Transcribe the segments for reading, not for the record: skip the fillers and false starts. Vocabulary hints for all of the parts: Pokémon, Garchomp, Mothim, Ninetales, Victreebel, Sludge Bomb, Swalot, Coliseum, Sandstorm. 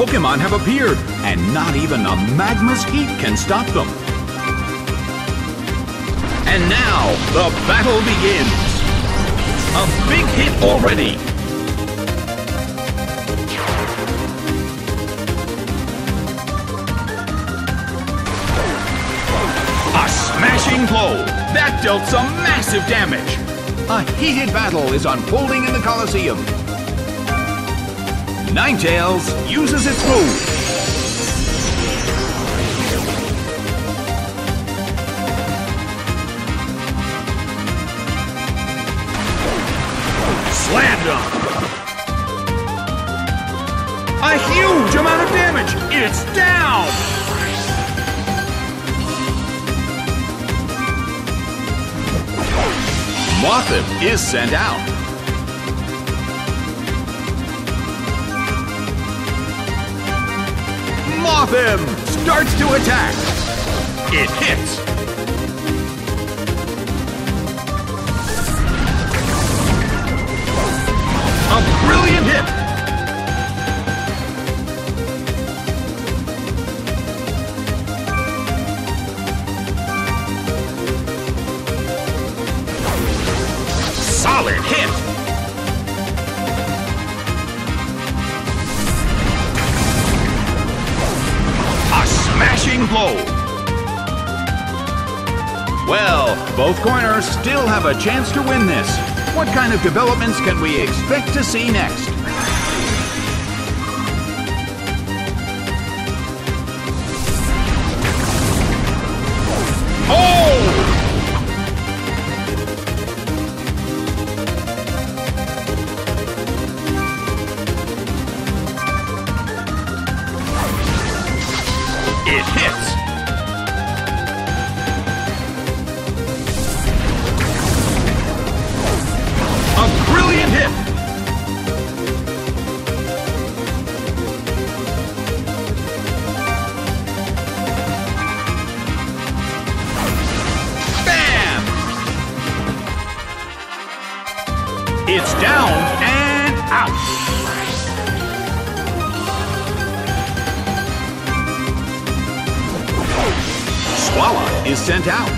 Pokémon have appeared, and not even a magma's heat can stop them. And now, the battle begins! A big hit already! A smashing blow! That dealt some massive damage! A heated battle is unfolding in the Coliseum. Ninetales uses its move. Slam dunk! A huge amount of damage! It's down! Mothim is sent out. Mothim starts to attack. It hits. A brilliant hit! Solid hit! A smashing blow! Well, both corners still have a chance to win this. What kind of developments can we expect to see next? Oh! It hits! It's down and out. Swallow is sent out.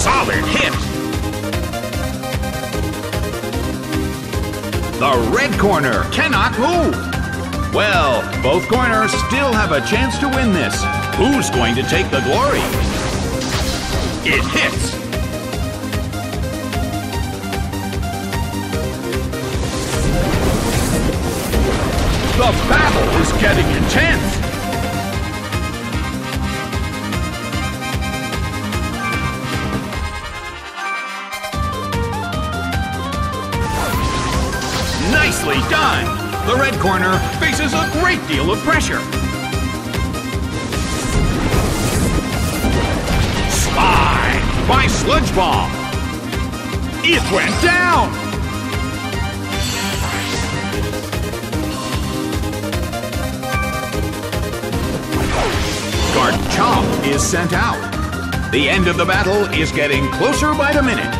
Solid hit. The red corner cannot move. Well, both corners still have a chance to win this. Who's going to take the glory? It hits! The battle is getting intense! Nicely done! The red corner faces a great deal of pressure. Spine by Sludge Bomb. It went down. Garchomp is sent out. The end of the battle is getting closer by the minute.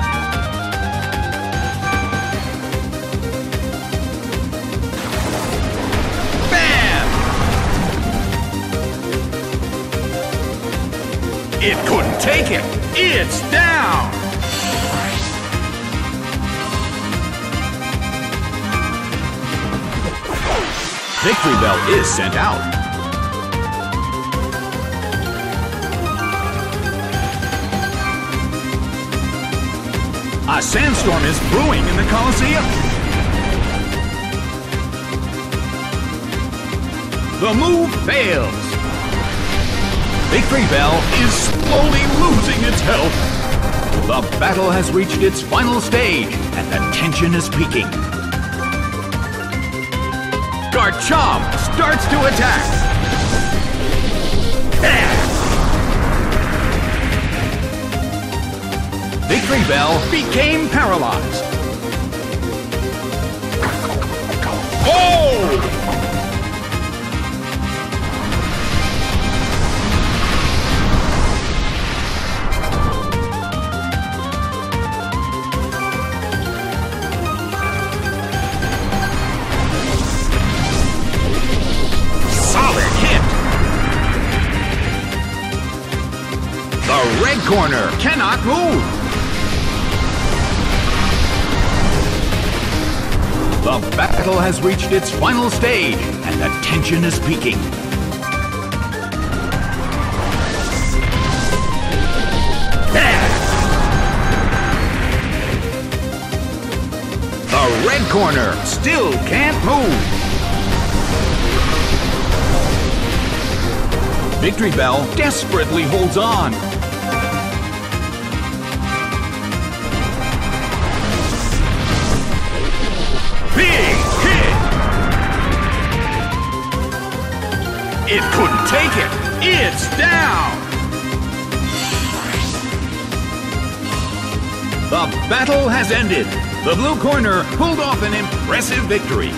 It couldn't take it! It's down! Victreebel is sent out. A sandstorm is brewing in the Coliseum. The move fails. Victreebel is slowly losing its health. The battle has reached its final stage, and the tension is peaking. Garchomp starts to attack. Victreebel became paralyzed. Oh! corner. Cannot move. The battle has reached its final stage, and the tension is peaking. The red corner still can't move. Victreebel desperately holds on. Big hit! It couldn't take it. It's down! The battle has ended. The blue corner pulled off an impressive victory.